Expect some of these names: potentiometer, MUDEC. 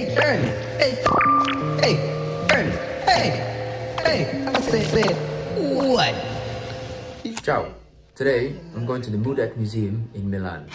Hey, Bernie. Hey, Bernie. Hey. I said what? Ciao. Today, I'm going to the MUDEC Museum in Milan.